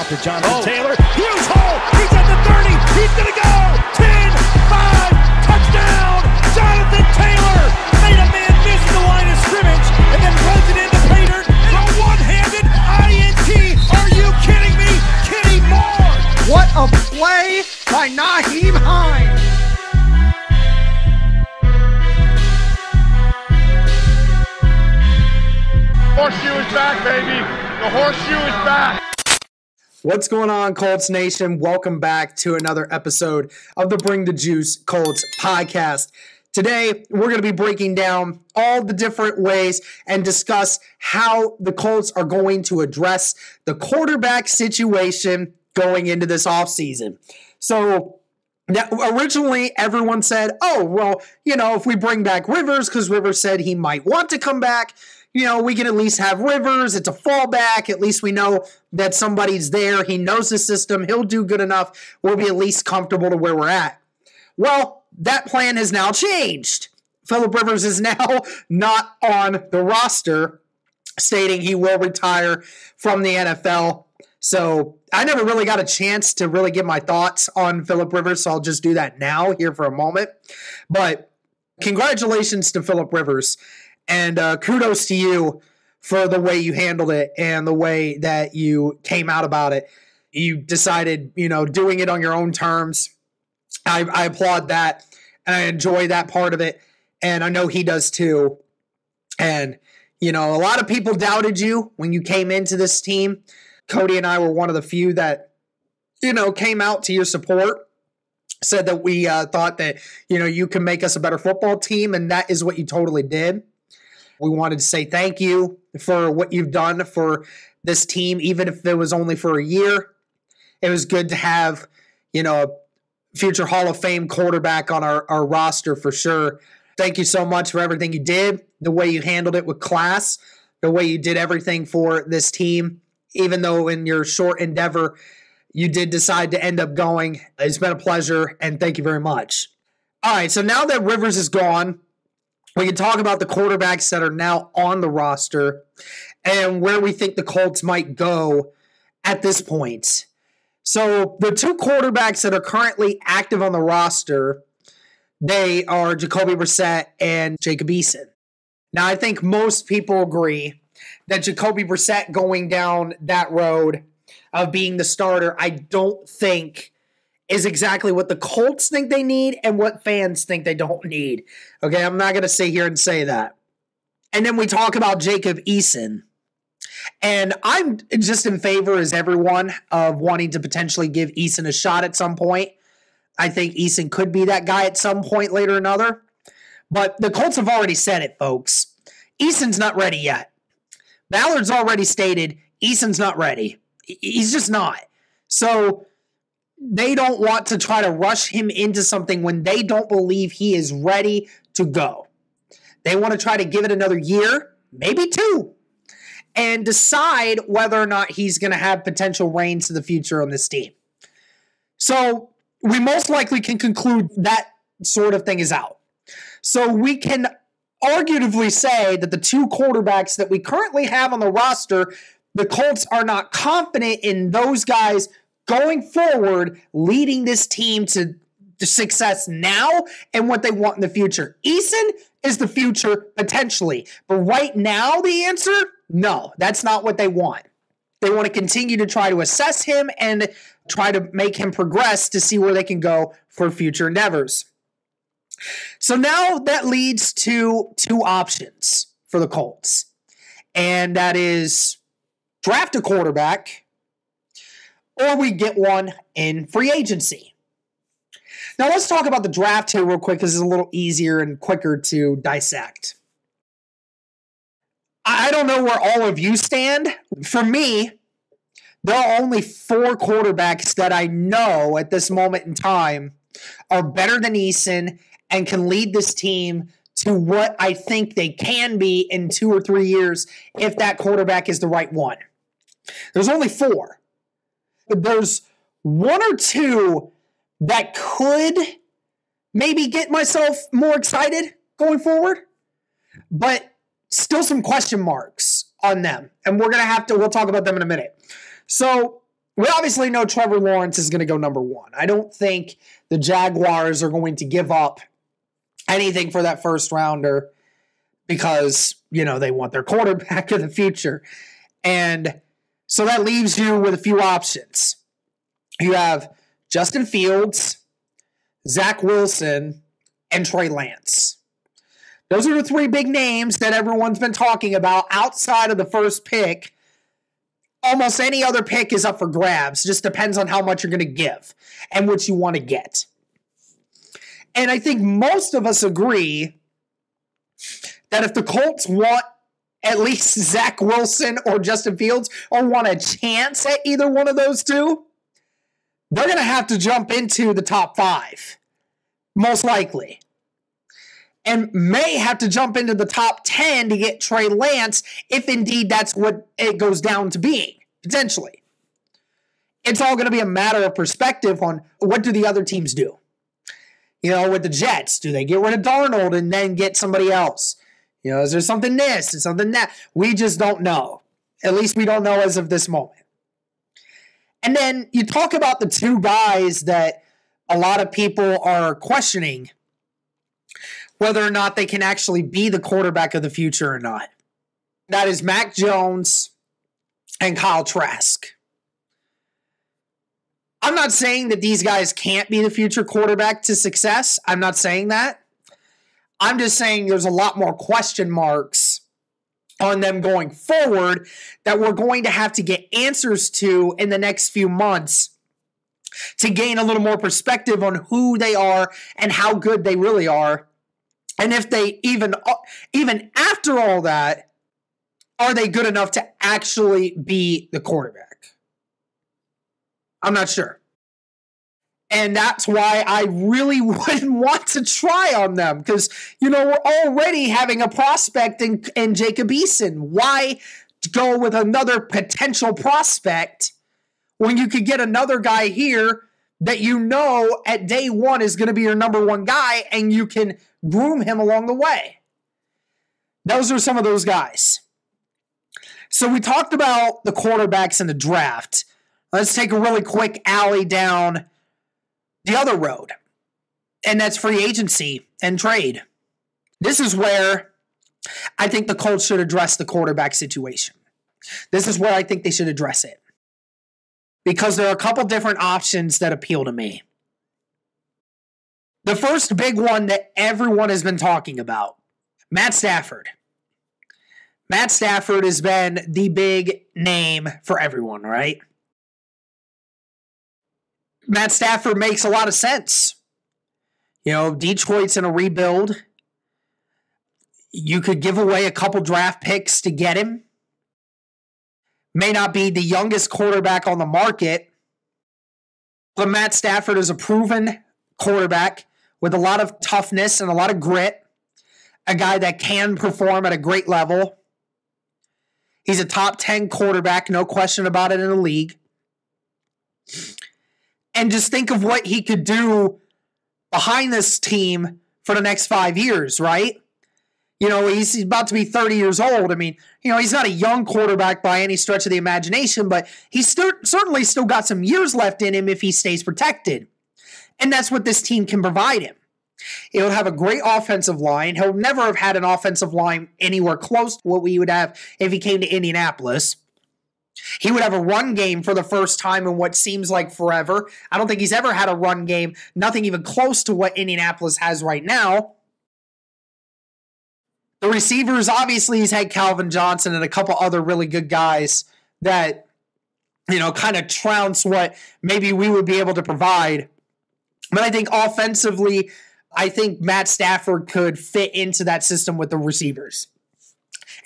out to Jonathan Taylor. Huge hole. He's at the 30. He's going to go. 10-5. Touchdown. Jonathan Taylor made a man miss the line of scrimmage and then runs it into pay dirt. A one-handed INT. Are you kidding me? Kenny Moore. What a play by Naheem Hines. Horseshoe is back, baby. The horseshoe is back. What's going on, Colts Nation? Welcome back to another episode of the Bring the Juice Colts podcast. Today, we're going to be breaking down all the different ways and discuss how the Colts are going to address the quarterback situation going into this offseason. So, now, originally, everyone said, oh, well, you know, if we bring back Rivers, because Rivers said he might want to come back, you know, we can at least have Rivers. It's a fallback. At least we know that somebody's there. He knows the system. He'll do good enough. We'll be at least comfortable to where we're at. Well, that plan has now changed. Philip Rivers is now not on the roster, stating he will retire from the NFL. So I never really got a chance to really get my thoughts on Philip Rivers, so I'll just do that now here for a moment. But congratulations to Philip Rivers. And kudos to you for the way you handled it and the way that you came out about it. You decided, you know, doing it on your own terms. I applaud that, and I enjoy that part of it. And I know he does too. And, you know, a lot of people doubted you when you came into this team. Cody and I were one of the few that, you know, came out to your support. Said that we thought that, you know, you can make us a better football team. And that is what you totally did. We wanted to say thank you for what you've done for this team, even if it was only for a year. It was good to have, you know, a future Hall of Fame quarterback on our roster for sure. Thank you so much for everything you did, the way you handled it with class, the way you did everything for this team, even though in your short endeavor you did decide to end up going. It's been a pleasure, and thank you very much. All right, so now that Rivers is gone, we can talk about the quarterbacks that are now on the roster and where we think the Colts might go at this point. So the two quarterbacks that are currently active on the roster, they are Jacoby Brissett and Jacob Eason. Now, I think most people agree that Jacoby Brissett going down that road of being the starter, I don't think is exactly what the Colts think they need and what fans think they don't need. Okay, I'm not going to sit here and say that. And then we talk about Jacob Eason. And I'm just in favor, as everyone, of wanting to potentially give Eason a shot at some point. I think Eason could be that guy at some point later or another. But the Colts have already said it, folks. Eason's not ready yet. Ballard's already stated Eason's not ready. He's just not. So they don't want to try to rush him into something when they don't believe he is ready to go. They want to try to give it another year, maybe two, and decide whether or not he's going to have potential reins to the future on this team. So we most likely can conclude that sort of thing is out. So we can arguably say that the two quarterbacks that we currently have on the roster, the Colts are not confident in those guys going forward, leading this team to success now and what they want in the future. Eason is the future, potentially. But right now, the answer, no, that's not what they want. They want to continue to try to assess him and try to make him progress to see where they can go for future endeavors. So now that leads to two options for the Colts, and that is draft a quarterback, or we get one in free agency. Now let's talk about the draft here real quick because it's a little easier and quicker to dissect. I don't know where all of you stand. For me, there are only four quarterbacks that I know at this moment in time are better than Eason and can lead this team to what I think they can be in 2 or 3 years if that quarterback is the right one. There's only four. There's one or two that could maybe get myself more excited going forward, but still some question marks on them. And we'll talk about them in a minute. So we obviously know Trevor Lawrence is going to go number one. I don't think the Jaguars are going to give up anything for that first rounder because, you know, they want their quarterback of the future. And so that leaves you with a few options. You have Justin Fields, Zach Wilson, and Trey Lance. Those are the three big names that everyone's been talking about outside of the first pick. Almost any other pick is up for grabs. Just depends on how much you're going to give and what you want to get. And I think most of us agree that if the Colts want at least Zach Wilson or Justin Fields or want a chance at either one of those two, they're going to have to jump into the top five, most likely. And may have to jump into the top 10 to get Trey Lance if indeed that's what it goes down to being, potentially. It's all going to be a matter of perspective on what do the other teams do. You know, with the Jets, do they get rid of Darnold and then get somebody else? You know, is there something this and something that? We just don't know. At least we don't know as of this moment. And then you talk about the two guys that a lot of people are questioning whether or not they can actually be the quarterback of the future or not. That is Mac Jones and Kyle Trask. I'm not saying that these guys can't be the future quarterback to success. I'm not saying that. I'm just saying there's a lot more question marks on them going forward that we're going to have to get answers to in the next few months to gain a little more perspective on who they are and how good they really are. And if they even after all that, are they good enough to actually be the quarterback? I'm not sure. And that's why I really wouldn't want to try on them because, you know, we're already having a prospect in Jacob Eason. Why go with another potential prospect when you could get another guy here that you know at day one is going to be your number one guy and you can groom him along the way? Those are some of those guys. So we talked about the quarterbacks in the draft. Let's take a really quick alley down the other road, and that's free agency and trade. This is where I think the Colts should address the quarterback situation. This is where I think they should address it because there are a couple different options that appeal to me. The first big one that everyone has been talking about, Matt Stafford. Matt Stafford has been the big name for everyone, right? Matt Stafford makes a lot of sense. You know, Detroit's in a rebuild. You could give away a couple draft picks to get him. May not be the youngest quarterback on the market, but Matt Stafford is a proven quarterback with a lot of toughness and a lot of grit, a guy that can perform at a great level. He's a top 10 quarterback, no question about it, in the league. And just think of what he could do behind this team for the next 5 years, right? You know, he's about to be 30 years old. I mean, you know, he's not a young quarterback by any stretch of the imagination, but he's certainly still got some years left in him if he stays protected. And that's what this team can provide him. He'll have a great offensive line. He'll never have had an offensive line anywhere close to what we would have if he came to Indianapolis. He would have a run game for the first time in what seems like forever. I don't think he's ever had a run game, nothing even close to what Indianapolis has right now. The receivers, obviously, he's had Calvin Johnson and a couple other really good guys that, you know, kind of trounce what maybe we would be able to provide. But I think offensively, I think Matt Stafford could fit into that system with the receivers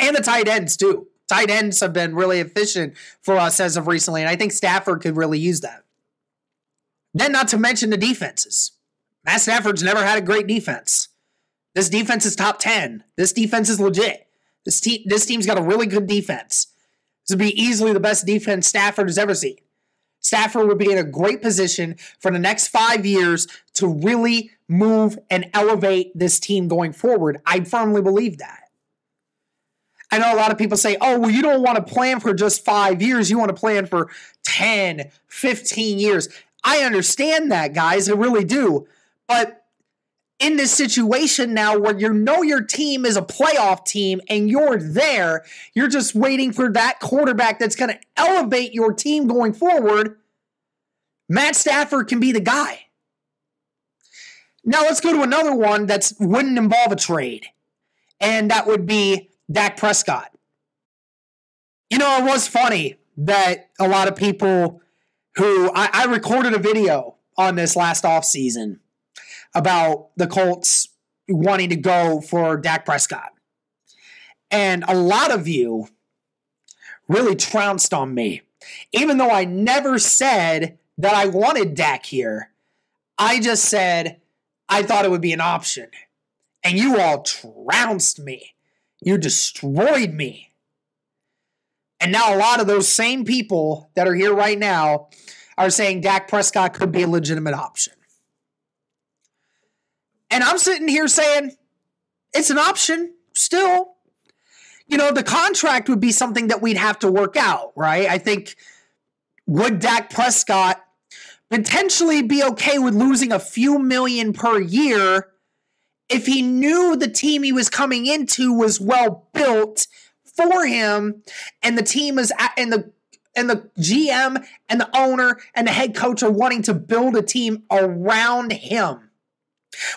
and the tight ends, too. Tight ends have been really efficient for us as of recently, and I think Stafford could really use that. Then not to mention the defenses. Matt Stafford's never had a great defense. This defense is top 10. This defense is legit. This team's got a really good defense. This would be easily the best defense Stafford has ever seen. Stafford would be in a great position for the next 5 years to really move and elevate this team going forward. I firmly believe that. I know a lot of people say, oh, well, you don't want to plan for just 5 years. You want to plan for 10, 15 years. I understand that, guys. I really do. But in this situation now where you know your team is a playoff team and you're there, you're just waiting for that quarterback that's going to elevate your team going forward. Matt Stafford can be the guy. Now let's go to another one that wouldn't involve a trade, and that would be Dak Prescott. You know, it was funny that a lot of people who I recorded a video on this last offseason about the Colts wanting to go for Dak Prescott. And a lot of you really trounced on me. Even though I never said that I wanted Dak here, I just said I thought it would be an option. And you all trounced me. You destroyed me. And now a lot of those same people that are here right now are saying Dak Prescott could be a legitimate option. And I'm sitting here saying it's an option still. You know, the contract would be something that we'd have to work out, right? I think, would Dak Prescott potentially be okay with losing a few million per year if he knew the team he was coming into was well built for him, and the team is and the GM and the owner and the head coach are wanting to build a team around him,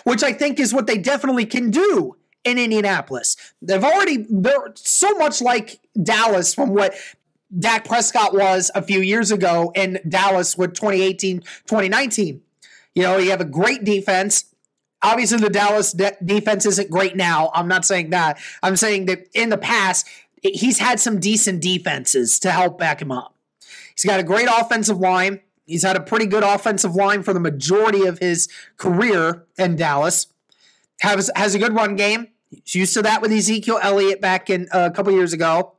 which I think is what they definitely can do in Indianapolis. They're so much like Dallas from what Dak Prescott was a few years ago in Dallas with 2018, 2019. You know, you have a great defense. Obviously, the Dallas defense isn't great now. I'm not saying that. I'm saying that in the past, he's had some decent defenses to help back him up. He's got a great offensive line. He's had a pretty good offensive line for the majority of his career in Dallas. Has a good run game. He's used to that with Ezekiel Elliott back in a couple years ago.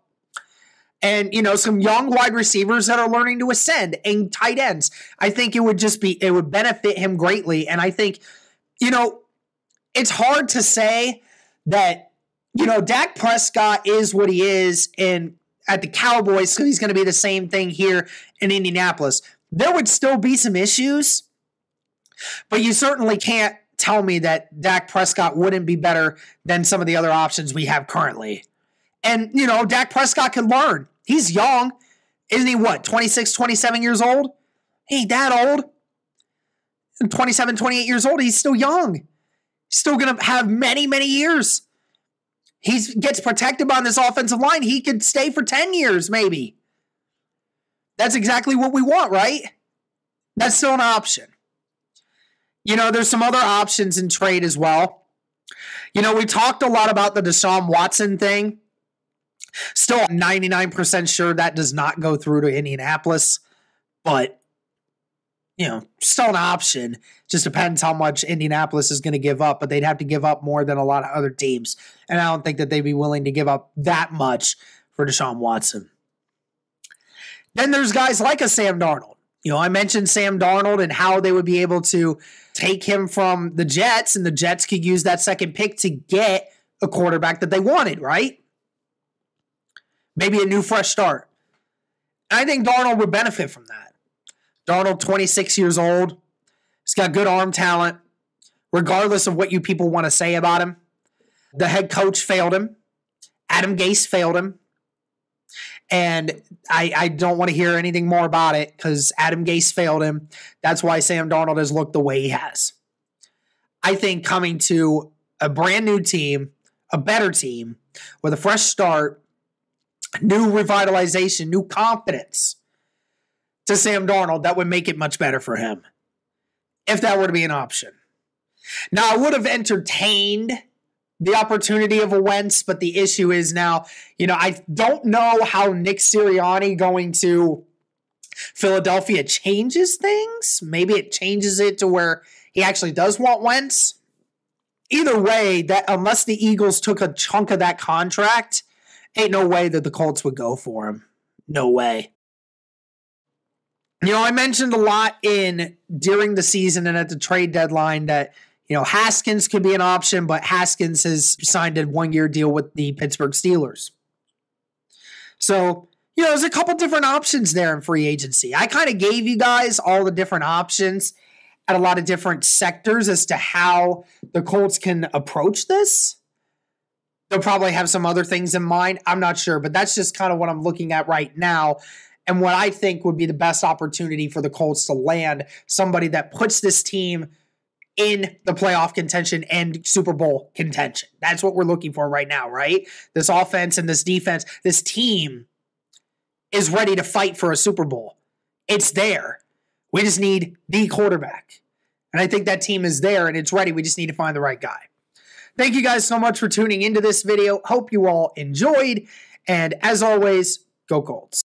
And, you know, some young wide receivers that are learning to ascend and tight ends. I think it would benefit him greatly. And I think, you know, it's hard to say that, you know, Dak Prescott is what he is at the Cowboys, so he's going to be the same thing here in Indianapolis. There would still be some issues, but you certainly can't tell me that Dak Prescott wouldn't be better than some of the other options we have currently. And, you know, Dak Prescott can learn. He's young. Isn't he, what, 26, 27 years old? He ain't that old. 27, 28 years old. He's still young. He's still going to have many, many years. He gets protected on this offensive line. He could stay for 10 years, maybe. That's exactly what we want, right? That's still an option. You know, there's some other options in trade as well. You know, we talked a lot about the Deshaun Watson thing. Still 99% sure that does not go through to Indianapolis. But, you know, still an option. Just depends how much Indianapolis is going to give up. But they'd have to give up more than a lot of other teams. And I don't think that they'd be willing to give up that much for Deshaun Watson. Then there's guys like a Sam Darnold. You know, I mentioned Sam Darnold and how they would be able to take him from the Jets, and the Jets could use that second pick to get a quarterback that they wanted, right? Maybe a new fresh start. I think Darnold would benefit from that. Darnold, 26 years old. He's got good arm talent, regardless of what you people want to say about him. The head coach failed him. Adam Gase failed him. And I don't want to hear anything more about it because Adam Gase failed him. That's why Sam Darnold has looked the way he has. I think coming to a brand new team, a better team, with a fresh start, new revitalization, new confidence to Sam Darnold, that would make it much better for him if that were to be an option. Now, I would have entertained the opportunity of a Wentz, but the issue is now, you know, I don't know how Nick Sirianni going to Philadelphia changes things. Maybe it changes it to where he actually does want Wentz. Either way, that unless the Eagles took a chunk of that contract, ain't no way that the Colts would go for him. No way. You know, I mentioned a lot during the season and at the trade deadline that, you know, Haskins could be an option, but Haskins has signed a one-year deal with the Pittsburgh Steelers. So, you know, there's a couple different options there in free agency. I kind of gave you guys all the different options at a lot of different sectors as to how the Colts can approach this. They'll probably have some other things in mind. I'm not sure, but that's just kind of what I'm looking at right now and what I think would be the best opportunity for the Colts to land somebody that puts this team in the playoff contention and Super Bowl contention. That's what we're looking for right now, right? This offense and this defense, this team is ready to fight for a Super Bowl. It's there. We just need the quarterback. And I think that team is there and it's ready. We just need to find the right guy. Thank you guys so much for tuning into this video. Hope you all enjoyed. And as always, go Colts.